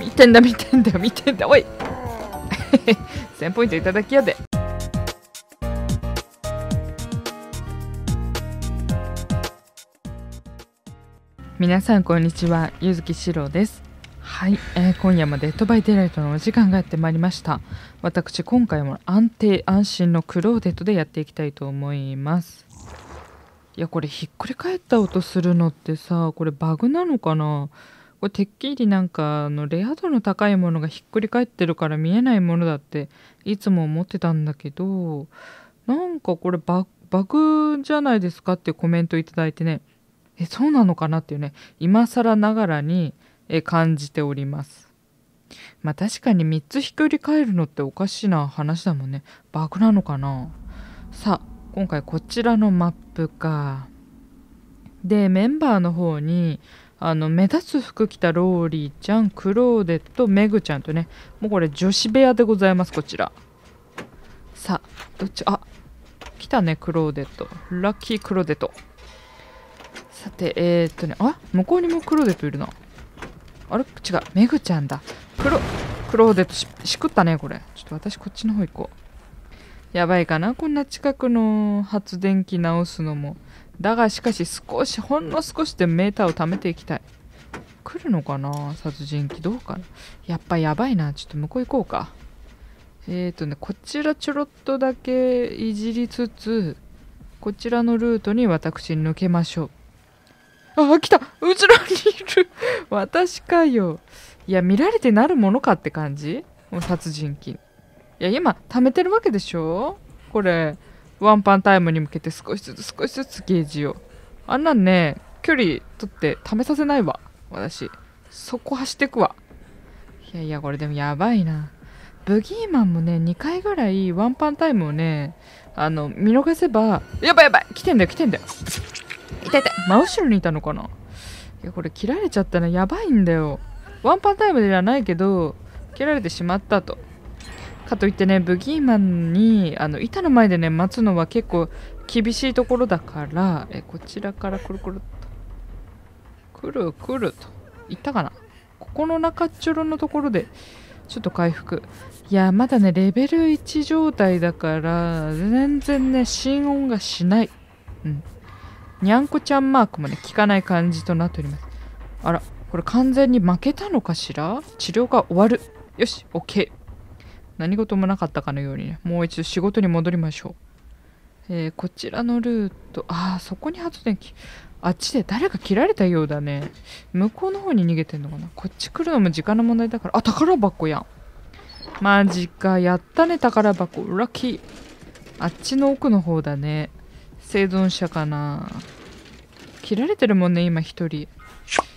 見てんだおい1000ポイントいただきやで。皆さんこんにちは、柚月史郎です。はい、今夜もデッドバイデイライトのお時間がやってまいりました。私今回も安定安心のクローデットでやっていきたいと思います。いやこれひっくり返った音するのってさ、これバグなのかな。これてっきりなんかレア度の高いものがひっくり返ってるから見えないものだっていつも思ってたんだけど、なんかこれバグじゃないですかってコメントいただいてね、そうなのかなっていうね、今更ながらに感じております。まあ確かに3つひっくり返るのっておかしな話だもんね。バグなのかな。さあ今回こちらのマップかで、メンバーの方に目立つ服着たローリーちゃん、クローデット、メグちゃんとね、もうこれ女子部屋でございますこちら。さあどっち、あ来たねクローデット、ラッキークローデット。さてあ向こうにもクローデットいるな。あれ違う、メグちゃんだ。クローデット しくったねこれ。ちょっと私こっちの方行こう。やばいかなこんな近くの発電機直すのも。だがしかし少しほんの少しでメーターを貯めていきたい。来るのかな殺人鬼。どうかな、やっぱやばいな。ちょっと向こう行こうか。こちらちょろっとだけいじりつつこちらのルートに私抜けましょう。あ、来た、うちらにいる私かよ。いや見られてなるものかって感じ、もう殺人鬼。いや今貯めてるわけでしょこれ、ワンパンタイムに向けて少しずつゲージを。あんなんね距離取って貯めさせないわ私。そこ走ってくわ。いやいやこれでもやばいな。ブギーマンもね2回ぐらいワンパンタイムをね見逃せばやばい来てんだよ。痛い真後ろにいたのかな。いやこれ切られちゃったらやばいんだよ。ワンパンタイムではないけど切られてしまったと。かといってねブギーマンに板の前でね待つのは結構厳しいところだから、こちらからくるくるといったかな。ここの中っちょろのところでちょっと回復。いやまだねレベル1状態だから全然ね心音がしない。うんにゃんこちゃんマークもね効かない感じとなっております。あらこれ完全に負けたのかしら。治療が終わる。よし OK、 何事もなかったかのようにねもう一度仕事に戻りましょう。こちらのルート、あーそこに発電機。あっちで誰か切られたようだね。向こうの方に逃げてんのかな。こっち来るのも時間の問題だから。あ宝箱やん、マジか。やったね宝箱、ラッキー。あっちの奥の方だね。生存者かな。切られてるもんね今一人。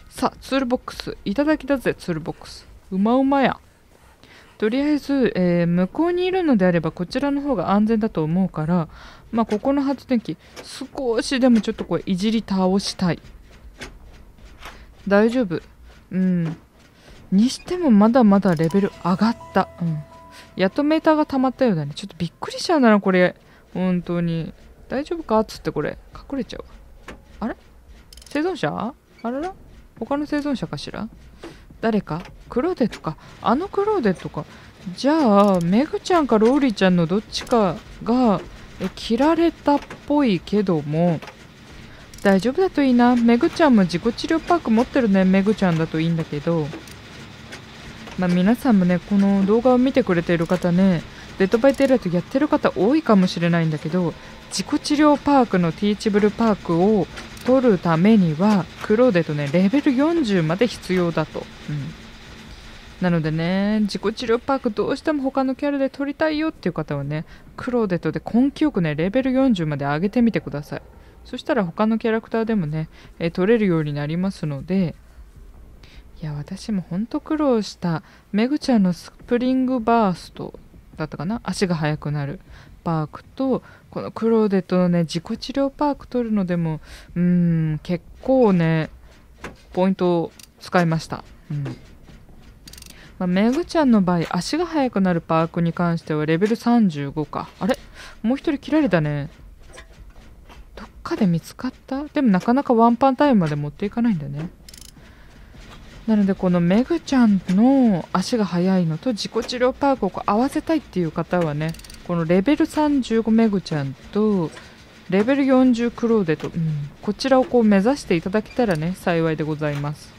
さあツールボックスいただきだぜ。ツールボックスうまうまや。とりあえず、向こうにいるのであればこちらの方が安全だと思うから、まあここの発電機少しでもちょっとこれいじり倒したい。大丈夫。うんにしてもまだまだレベル上がった、うん、やっとメーターが溜まったようだね。ちょっとびっくりしちゃうなこれ本当に。大丈夫かっつってこれ隠れちゃう。あれ生存者、あらら他の生存者かしら。誰かクローデットか、あのクローデットか。じゃあメグちゃんかローリーちゃんのどっちかが切られたっぽいけども大丈夫だといいな。メグちゃんも自己治療パック持ってるね。メグちゃんだといいんだけど、まあ皆さんもねこの動画を見てくれている方ねデッドバイデイライトやってる方多いかもしれないんだけど、自己治療パークのティーチブルパークを取るためにはクローデとねレベル40まで必要だと、うん、なのでね自己治療パークどうしても他のキャラで取りたいよっていう方はねクローデとで根気よくねレベル40まで上げてみてください。そしたら他のキャラクターでもね取れるようになりますので。いや私もほんと苦労した。メグちゃんのスプリングバーストだったかな、足が速くなるパークとこのクローデットのね自己治療パーク取るのでも結構ねポイントを使いました、うんまあ、メグちゃんの場合足が速くなるパークに関してはレベル35か。あれもう一人切られたね。どっかで見つかった。でもなかなかワンパンタイムまで持っていかないんだね。なのでこのメグちゃんの足が速いのと自己治療パークを合わせたいっていう方はね、このレベル35メグちゃんとレベル40クローデと、こちらをこう目指していただけたらね幸いでございます。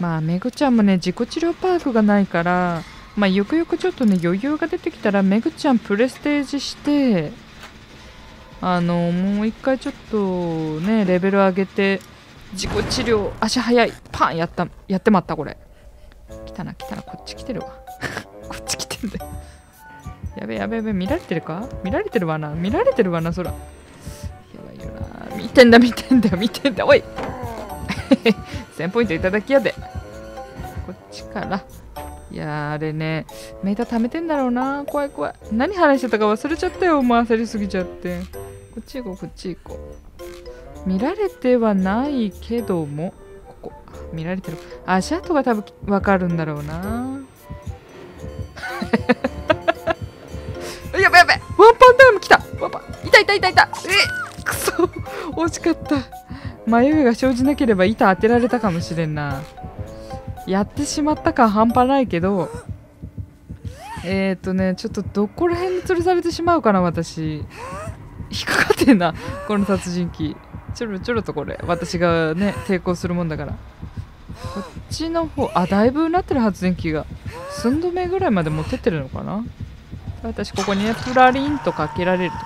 まあメグちゃんもね自己治療パークがないから、まあ、ゆくゆくちょっとね余裕が出てきたらメグちゃんプレステージしてもう一回ちょっとねレベル上げて自己治療足早いパンやってまった。これ来たな来たな、こっち来てるわこっち来てんだよやべやべやべ、見られてるか、見られてるわな、見られてるわな、そらやばいよな、見てんだ見てんだ見てんだ、おい1000ポイントいただきやで、こっちから。いやあれねメーター貯めてんだろうな、怖い怖い、何話してたか忘れちゃったよ、もう焦りすぎちゃって。こっち行こうこっち行こう、見られてはないけどもここ見られてる、足跡が多分分かるんだろうなやべやべ、ワンパンタイム来た、ワンパン、いたいたいたいた、くそ惜しかった、迷いが生じなければ板当てられたかもしれんな。やってしまった感半端ないけど、ちょっとどこら辺に吊るされてしまうかな、私引っかかってんなこの殺人鬼、ちょろちょろとこれ私がね抵抗するもんだから。こっちの方、あ、だいぶうなってる、発電機が寸止めぐらいまで持ってってるのかな。私ここにねプラリンとかけられると、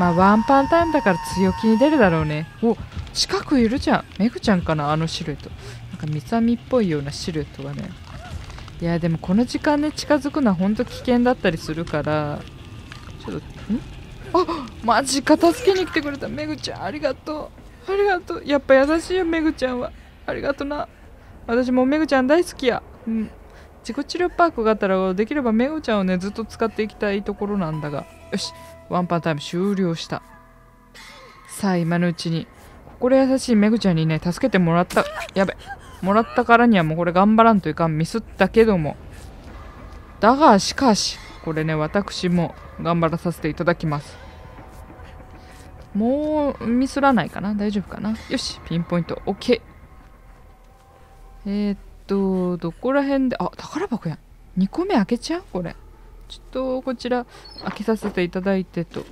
まあワンパンタイムだから強気に出るだろうね。お、近くいるじゃん、メグちゃんかな、あのシルエットなんかミサミっぽいようなシルエットがね。いやでもこの時間ね近づくのはほんと危険だったりするから、ちょっとん、あ、マジか、助けに来てくれたメグちゃん、ありがとうありがとう、やっぱ優しいよメグちゃんは、ありがとな、私もメグちゃん大好きや。うん、自己治療パークがあったらできればメグちゃんをねずっと使っていきたいところなんだが、よしワンパンタイム終了した。さあ今のうちに心優しいメグちゃんにね助けてもらった、やべ、もらったからにはもうこれ頑張らんといかん、ミスったけども、だがしかしこれね私も頑張らさせていただきます。もうミスらないかな、大丈夫かな、よしピンポイント OK。 どこら辺で、あ、宝箱やん、2個目開けちゃう、これちょっとこちら開けさせていただいてと、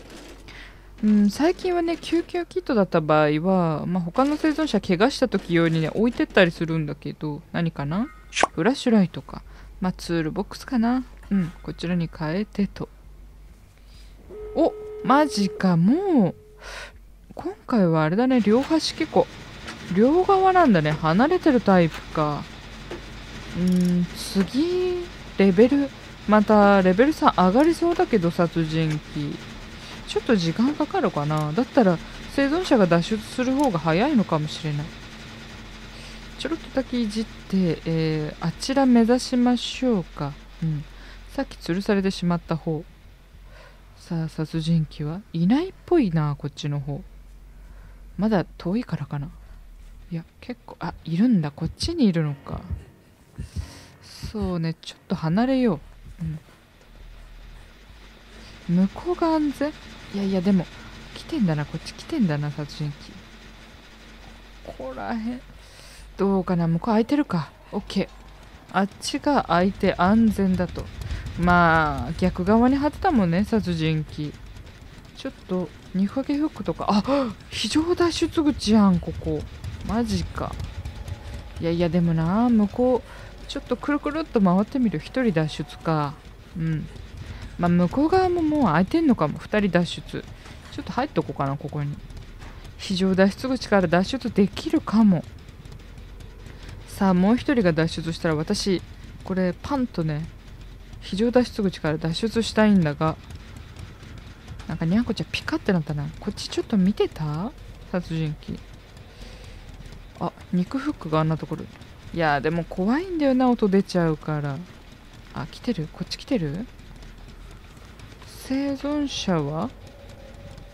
最近はね救急キットだった場合は、まあ、他の生存者怪我した時用にね置いてったりするんだけど、何かな、フラッシュライトか、まあ、ツールボックスかな、うん、こちらに変えてと。お、マジか、もう今回はあれだね、両端結構両側なんだね、離れてるタイプか。次レベル、またレベル3上がりそうだけど殺人鬼ちょっと時間かかるかな、だったら生存者が脱出する方が早いのかもしれない。ちょろっとだけいじって、あちら目指しましょうか、うん、さっき吊るされてしまった方。さあ殺人鬼はいないっぽいな、こっちの方まだ遠いからかな、いや結構、あ、いるんだ、こっちにいるのか、そうね、ちょっと離れよう、向こうが安全。いやいやでも来てんだな、こっち来てんだな殺人鬼、ここらへんどうかな、向こう空いてるか、 OK、 あっちが空いて安全だと。まあ逆側に張ってたもんね殺人鬼、ちょっとニファゲフックとか、あ、非常脱出口やんここ、マジか。いやいやでもな、向こうちょっとくるくるっと回ってみる、1人脱出か、うん、まあ向こう側ももう空いてんのかも、2人脱出、ちょっと入っとこうかな、ここに非常脱出口から脱出できるかも。さあもう1人が脱出したら私これパンとね非常脱出口から脱出したいんだが、なんかにゃんこちゃんピカってなったな、こっちちょっと見てた殺人鬼、あ、肉フックがあんなところ、いやでも怖いんだよな、音出ちゃうから。あ、来てる、こっち来てる、生存者は、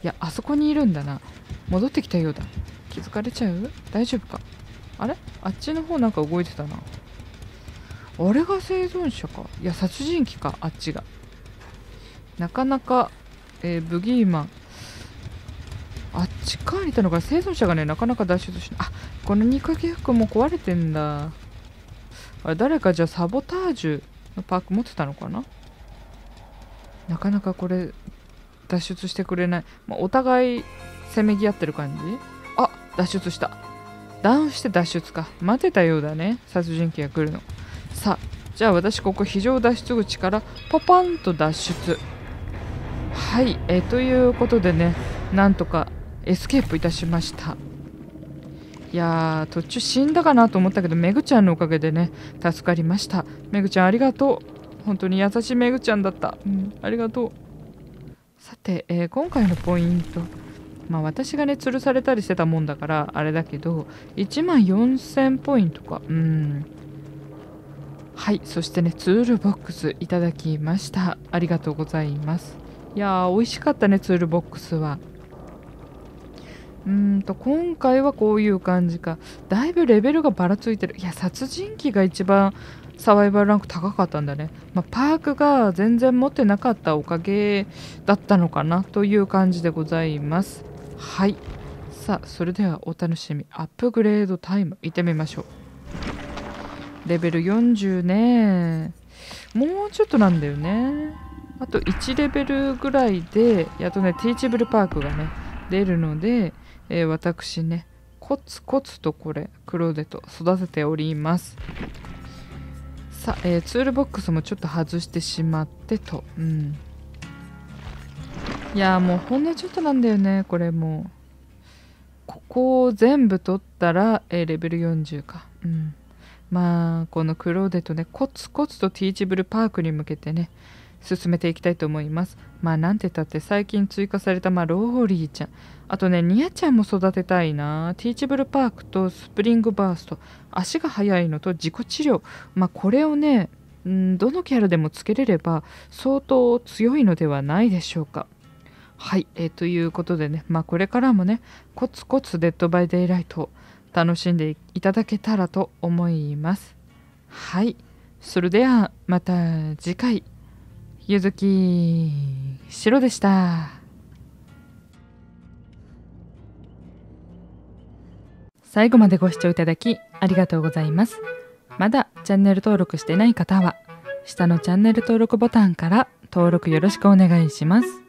いやあそこにいるんだな、戻ってきたようだ、気づかれちゃう、大丈夫か、あれ、あっちの方なんか動いてたな、あれが生存者か、いや殺人鬼か、あっちがなかなか、ブギーマンあっち側にいたのか、生存者がねなかなか脱出しない。あ、このニカゲ服も壊れてんだ、あれ誰かじゃあサボタージュのパーク持ってたのかな。なかなかこれ脱出してくれない、まあ、お互いせめぎ合ってる感じ。あ、脱出した。ダウンして脱出か。待てたようだね、殺人鬼が来るの。さあじゃあ私ここ非常脱出口からパパンと脱出。はい、ということでね、なんとかエスケープいたしました。いやー、途中死んだかなと思ったけど、めぐちゃんのおかげでね助かりました。めぐちゃんありがとう。本当に優しいめぐちゃんだった、ありがとう。さて、今回のポイント、まあ私がね吊るされたりしてたもんだからあれだけど、14000ポイントか。はい、そしてねツールボックスいただきました。ありがとうございます。いやー美味しかったね、ツールボックスは。今回はこういう感じか。だいぶレベルがばらついてる。いや、殺人鬼が一番サバイバルランク高かったんだね。まあ、パークが全然持ってなかったおかげだったのかなという感じでございます。はい、さあそれではお楽しみアップグレードタイムいってみましょう。レベル40ね。もうちょっとなんだよね。あと1レベルぐらいで、やっとね、ティーチブルパークがね、出るので、私ね、コツコツとこれ、クローデと育てております。さあ、ツールボックスもちょっと外してしまってと。いやーもうほんのちょっとなんだよね、これもう。ここを全部取ったら、レベル40か。まあこのクローデとねコツコツとティーチブルパークに向けてね進めていきたいと思います。まあなんてたって最近追加された、まあ、ローリーちゃん、あとねニヤちゃんも育てたいな。ティーチブルパークとスプリングバースト、足が速いのと自己治療、まあこれをねどのキャラでもつけれれば相当強いのではないでしょうか。はい、ということでね、まあこれからもねコツコツデッドバイデイライトを楽しんでいただけたらと思います。はい。それではまた次回。ゆずきしろでした。最後までご視聴いただきありがとうございます。まだチャンネル登録してない方は、下のチャンネル登録ボタンから登録よろしくお願いします。